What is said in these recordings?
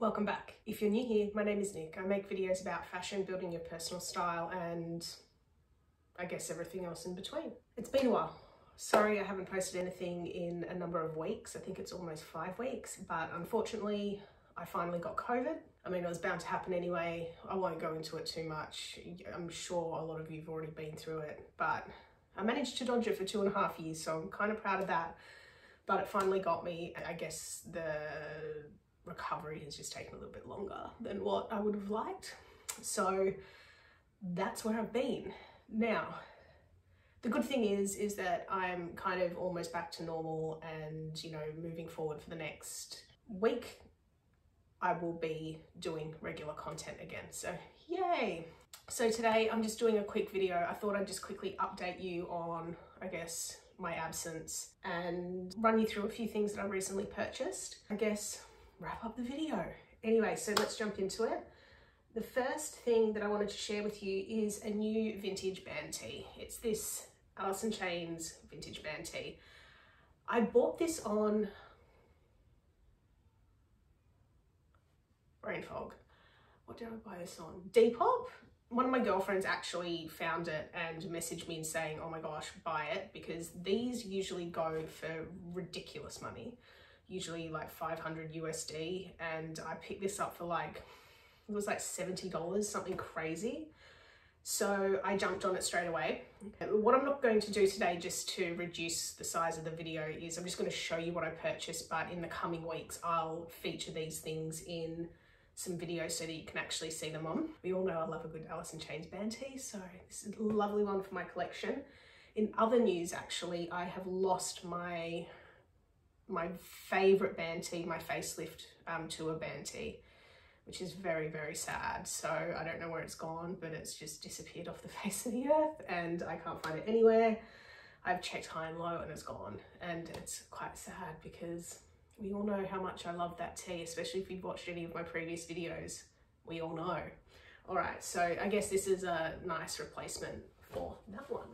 Welcome back. If you're new here, my name is Nick. I make videos about fashion, building your personal style, and I guess everything else in between. It's been a while. Sorry I haven't posted anything in a number of weeks. I think it's almost 5 weeks, but unfortunately I finally got COVID. I mean, it was bound to happen anyway. I won't go into it too much. I'm sure a lot of you've already been through it, but I managed to dodge it for 2.5 years, so I'm kind of proud of that. But it finally got me. I guess the recovery has just taken a little bit longer than what I would have liked. So that's where I've been. Now, the good thing is that I'm kind of almost back to normal, and, you know, moving forward for the next week, I will be doing regular content again. So yay. So today I'm just doing a quick video. I thought I'd just quickly update you on, I guess, my absence and run you through a few things that I recently purchased. I guess wrap up the video. Anyway, so let's jump into it. The first thing that I wanted to share with you is a new vintage band tee. It's this Alice in Chains vintage band tee. I bought this on brain fog. What did I buy this on? Depop? One of my girlfriends actually found it and messaged me saying, oh my gosh, buy it, because these usually go for ridiculous money, usually like $500 USD, and I picked this up for like, it was like $70, something crazy. So I jumped on it straight away. What I'm not going to do today, just to reduce the size of the video, is I'm just going to show you what I purchased, but in the coming weeks I'll feature these things in some videos so that you can actually see them on. We all know I love a good Alice in Chains band tee, so this is a lovely one for my collection. In other news, actually, I have lost my favorite band tee, my facelift tour band tee, which is very, very sad. So I don't know where it's gone, but it's just disappeared off the face of the earth and I can't find it anywhere. I've checked high and low and it's gone, and it's quite sad because we all know how much I love that tee, especially if you've watched any of my previous videos. We all know. All right, so I guess this is a nice replacement for that one.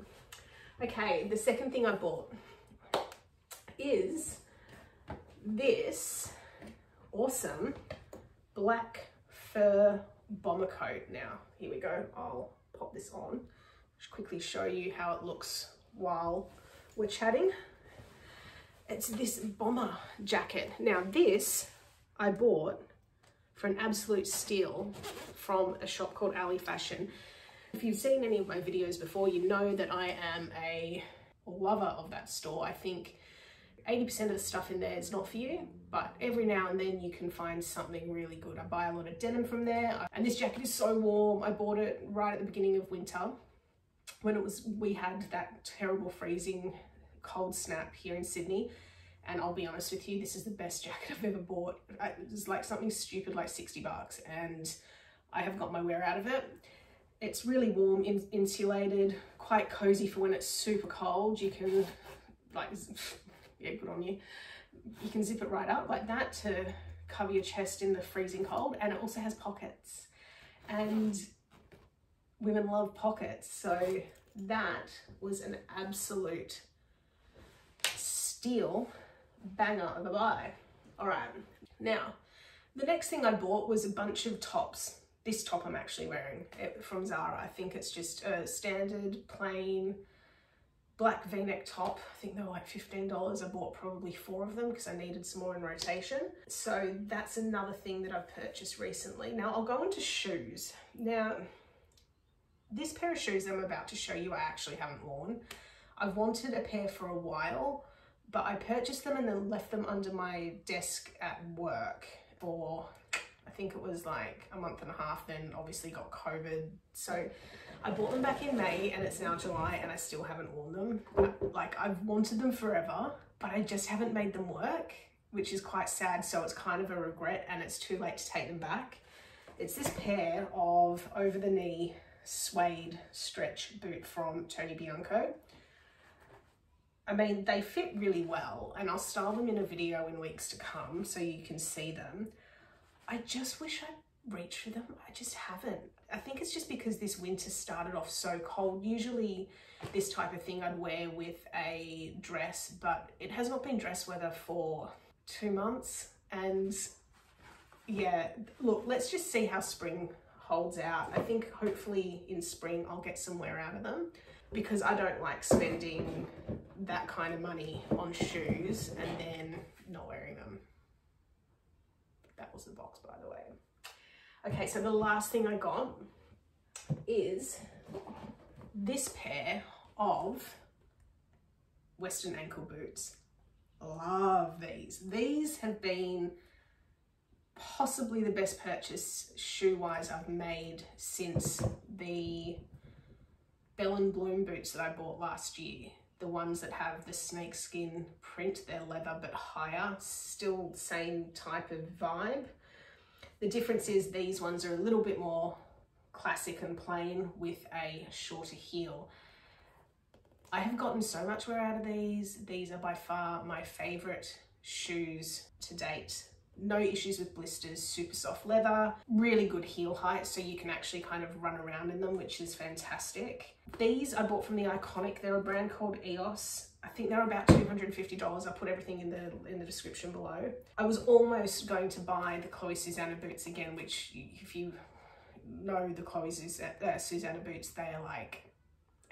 Okay, the second thing I bought is this awesome black fur bomber coat. Now, here we go. I'll pop this on. Just quickly show you how it looks while we're chatting. It's this bomber jacket. Now this I bought for an absolute steal from a shop called Alley Fashion. If you've seen any of my videos before, you know that I am a lover of that store. I think 80% of the stuff in there is not for you, but every now and then you can find something really good. I buy a lot of denim from there, and this jacket is so warm. I bought it right at the beginning of winter when we had that terrible freezing cold snap here in Sydney, and I'll be honest with you, this is the best jacket I've ever bought. It was like something stupid like $60, and I have got my wear out of it. It's really warm, insulated, quite cozy for when it's super cold. You can like, yeah, good on you. You can zip it right up like that to cover your chest in the freezing cold, and it also has pockets, and women love pockets. So that was an absolute deal banger of a buy. All right, now the next thing I bought was a bunch of tops. This top I'm actually wearing from Zara. I think it's just a standard plain black v-neck top. I think they were like $15. I bought probably 4 of them because I needed some more in rotation. So that's another thing that I've purchased recently. Now I'll go into shoes. Now this pair of shoes that I'm about to show you I actually haven't worn. I've wanted a pair for a while, but I purchased them and then left them under my desk at work for, I think it was like a month and a half, then obviously got COVID. So I bought them back in May, and it's now July and I still haven't worn them. Like, I've wanted them forever, but I just haven't made them work, which is quite sad. So it's kind of a regret, and it's too late to take them back. It's this pair of over the knee suede stretch boot from Tony Bianco. I mean, they fit really well, and I'll style them in a video in weeks to come so you can see them. I just wish I'd reached for them. I just haven't. I think it's just because this winter started off so cold. Usually this type of thing I'd wear with a dress, but it has not been dress weather for 2 months, and yeah, look, let's just see how spring holds out. I think hopefully in spring I'll get some wear out of them, because I don't like spending that kind of money on shoes and then not wearing them. That was the box, by the way. Okay, so the last thing I got is this pair of Western ankle boots. Love these. These have been possibly the best purchase shoe-wise I've made since the Bell and Bloom boots that I bought last year. The ones that have the snakeskin print, they're leather but higher, still same type of vibe. The difference is these ones are a little bit more classic and plain with a shorter heel. I have gotten so much wear out of these. These are by far my favorite shoes to date. No issues with blisters, super soft leather, really good heel height, so you can actually kind of run around in them, which is fantastic. These I bought from the Iconic. They're a brand called EOS. I think they're about $250. I put everything in the description below. I was almost going to buy the Chloe Susanna boots again, which if you know the Chloe Susanna boots, they are like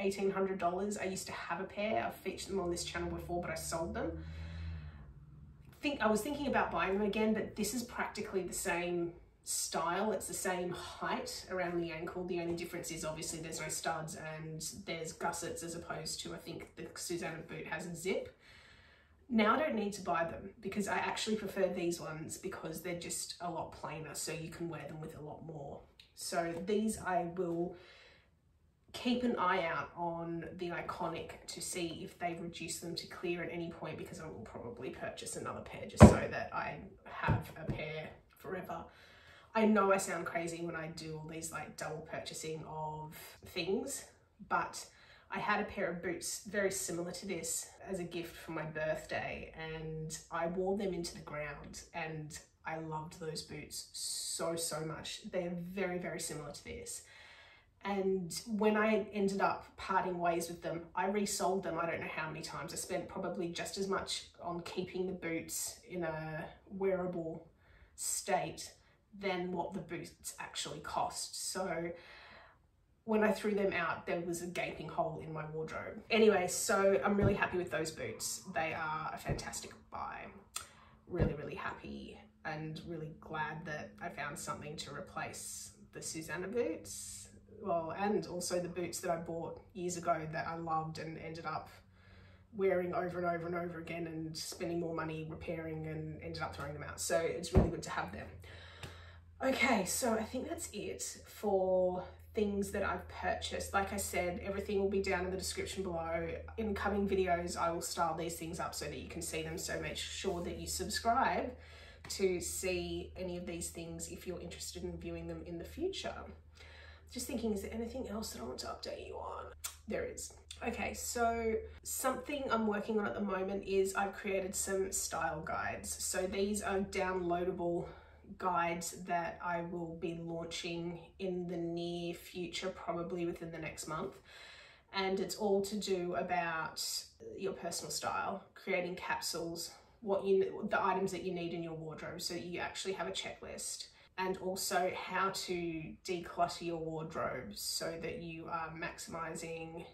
$1,800. I used to have a pair. I've featured them on this channel before, but I sold them. I was thinking about buying them again, but this is practically the same style. It's the same height around the ankle. The only difference is obviously there's no studs and there's gussets, as opposed to, I think the Susanna boot has a zip. Now I don't need to buy them because I actually prefer these ones, because they're just a lot plainer, so you can wear them with a lot more. So these I will keep an eye out on the Iconic to see if they reduce them to clear at any point, because I will probably purchase another pair just so that I have a pair forever. I know I sound crazy when I do all these like double purchasing of things, but I had a pair of boots very similar to this as a gift for my birthday, and I wore them into the ground and I loved those boots so, so much. They are very, very similar to this. And when I ended up parting ways with them, I resold them. I don't know how many times. I spent probably just as much on keeping the boots in a wearable state than what the boots actually cost. So when I threw them out, there was a gaping hole in my wardrobe. Anyway, so I'm really happy with those boots. They are a fantastic buy. Really, really happy, and really glad that I found something to replace the Susanna boots. Well, and also the boots that I bought years ago that I loved and ended up wearing over and over and over again and spending more money repairing, and ended up throwing them out. So it's really good to have them. Okay, so I think that's it for things that I've purchased. Like I said, everything will be down in the description below. In coming videos, I will style these things up so that you can see them. So make sure that you subscribe to see any of these things if you're interested in viewing them in the future. Just thinking, is there anything else that I want to update you on? There is. Okay, so something I'm working on at the moment is I've created some style guides. So these are downloadable guides that I will be launching in the near future, probably within the next month. And it's all to do about your personal style, creating capsules, the items that you need in your wardrobe, so you actually have a checklist. And also how to declutter your wardrobe so that you are maximizing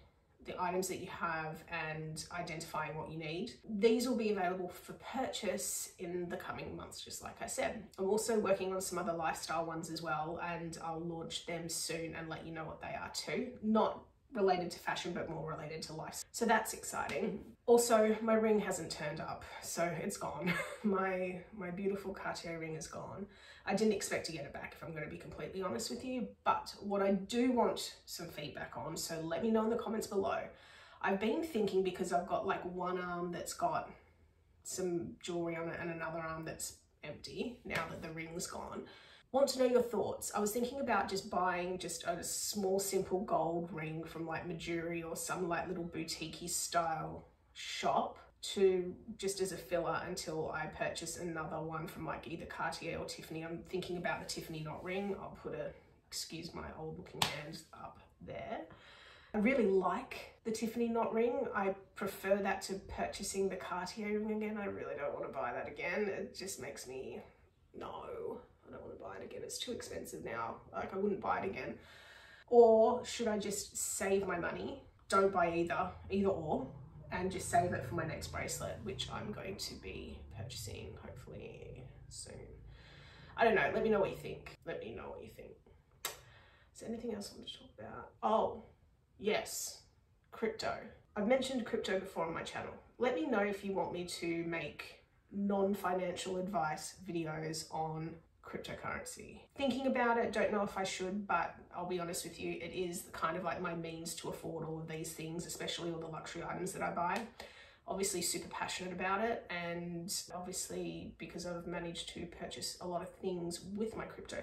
the items that you have and identifying what you need. These will be available for purchase in the coming months, just like I said. I'm also working on some other lifestyle ones as well, and I'll launch them soon and let you know what they are too. Not related to fashion, but more related to life. So that's exciting. Also, my ring hasn't turned up, so it's gone. My beautiful Cartier ring is gone. I didn't expect to get it back, if I'm going to be completely honest with you, but what I do want some feedback on, so let me know in the comments below. I've been thinking, because I've got like one arm that's got some jewelry on it and another arm that's empty now that the ring's gone. Want to know your thoughts. I was thinking about just buying just a small simple gold ring from like Mejuri or some like little boutique-y style shop, to just as a filler until I purchase another one from like either Cartier or Tiffany. I'm thinking about the Tiffany knot ring. I'll put a, excuse my old looking hand, up there. I really like the Tiffany knot ring. I prefer that to purchasing the Cartier ring again. I really don't want to buy that again. It just makes me, no. I don't want to buy it again, it's too expensive now, like I wouldn't buy it again. Or should I just save my money, don't buy either or, and just save it for my next bracelet, which I'm going to be purchasing hopefully soon. I don't know, let me know what you think. Let me know what you think. Is there anything else I want to talk about? Oh, yes, crypto. I've mentioned crypto before on my channel. Let me know if you want me to make non-financial advice videos on cryptocurrency. Thinking about it, don't know if I should, but I'll be honest with you, it is kind of like my means to afford all of these things, especially all the luxury items that I buy. Obviously super passionate about it, and obviously because I've managed to purchase a lot of things with my crypto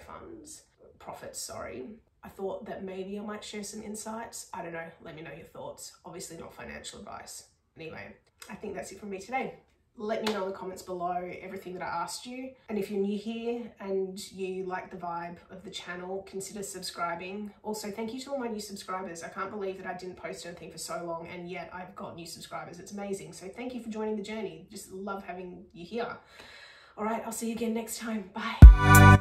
profits, I thought that maybe I might share some insights. I don't know, let me know your thoughts. Obviously not financial advice. Anyway, I think that's it from me today. Let me know in the comments below everything that I asked you. And if you're new here and you like the vibe of the channel, consider subscribing. Also, thank you to all my new subscribers. I can't believe that I didn't post anything for so long and yet I've got new subscribers. It's amazing. So thank you for joining the journey. Just love having you here. All right, I'll see you again next time. Bye.